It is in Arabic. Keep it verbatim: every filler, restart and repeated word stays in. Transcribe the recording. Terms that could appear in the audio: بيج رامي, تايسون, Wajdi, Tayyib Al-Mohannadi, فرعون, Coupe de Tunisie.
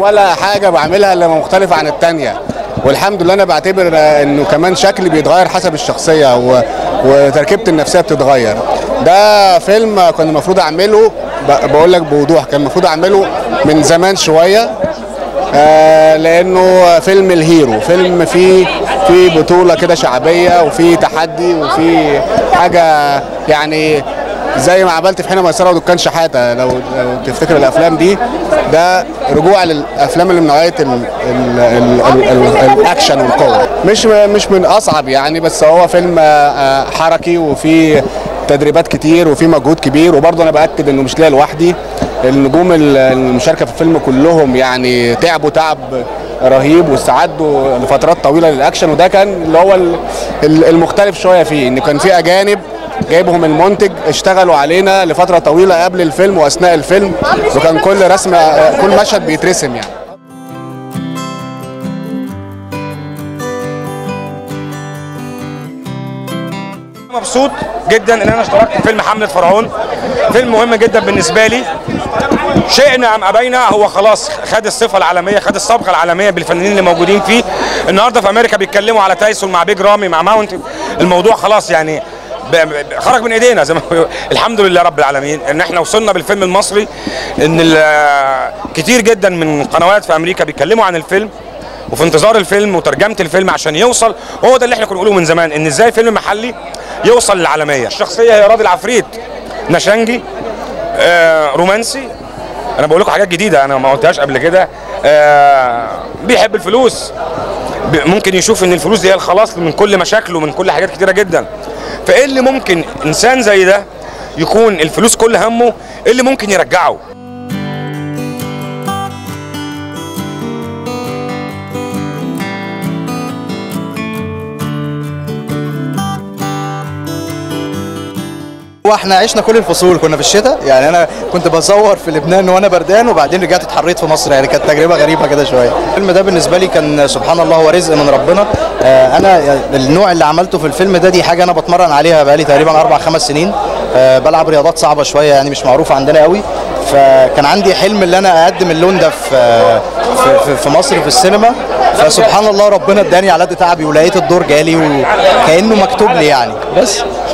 ولا حاجه بعملها اللي مختلفه عن الثانيه، والحمد لله انا بعتبر انه كمان شكلي بيتغير حسب الشخصيه و... وتركيبتي النفسيه بتتغير. ده فيلم كان المفروض اعمله، بقول لك بوضوح كان المفروض اعمله من زمان شويه، آه لانه فيلم الهيرو، فيلم فيه فيه بطوله كده شعبيه وفيه تحدي وفيه حاجه، يعني زي ما عملت في حين ميسره ودكان شحاته لو لو تفتكر الافلام دي. ده رجوع للافلام اللي من نوعيه الاكشن والقوه، مش مش من اصعب يعني، بس هو فيلم حركي وفيه تدريبات كتير وفيه مجهود كبير. وبرضه انا باكد انه مش ليا لوحدي، النجوم المشاركه في الفيلم كلهم يعني تعبوا تعب رهيب واستعدوا لفترات طويله للاكشن، وده كان اللي هو المختلف شويه فيه، انه كان في اجانب جايبهم المنتج اشتغلوا علينا لفتره طويله قبل الفيلم واثناء الفيلم، وكان كل رسمه كل مشهد بيترسم يعني. مبسوط جدا ان انا اشتركت في فيلم حملة فرعون، فيلم مهم جدا بالنسبه لي. شئنا ام ابينا هو خلاص خد الصفه العالميه، خد الصبغه العالميه بالفنانين اللي موجودين فيه. النهارده في امريكا بيتكلموا على تايسون مع بيج رامي مع ماونت، الموضوع خلاص يعني خرج من ايدينا زي ما الحمد لله رب العالمين ان احنا وصلنا بالفيلم المصري. ان كتير جدا من قنوات في امريكا بيتكلموا عن الفيلم وفي انتظار الفيلم وترجمه الفيلم عشان يوصل. هو ده اللي احنا كنا بنقوله من زمان، ان ازاي فيلم محلي يوصل للعالميه. الشخصيه هي راضي العفريت، نشنجي، آه رومانسي، انا بقول لكم حاجات جديده انا ما قلتهاش قبل كده، آه بيحب الفلوس، ممكن يشوف ان الفلوس دي هي الخلاص من كل مشاكله من كل حاجات كتيره جدا. فايه اللي ممكن انسان زي ده يكون الفلوس كل همه، ايه اللي ممكن يرجعه؟ واحنا عشنا كل الفصول، كنا في الشتاء يعني انا كنت بصور في لبنان وانا بردان، وبعدين رجعت اتحريت في مصر، يعني كانت تجربه غريبه كده شويه. الفيلم ده بالنسبه لي كان سبحان الله هو رزق من ربنا. آه انا النوع اللي عملته في الفيلم ده دي حاجه انا بتمرن عليها بقالي تقريبا اربع خمس سنين، آه بلعب رياضات صعبه شويه يعني مش معروفه عندنا قوي، فكان عندي حلم ان انا اقدم اللون ده في في, في مصر في السينما. فسبحان الله ربنا اداني على قد تعبي ولقيت الدور جالي وكانه مكتوب لي يعني. بس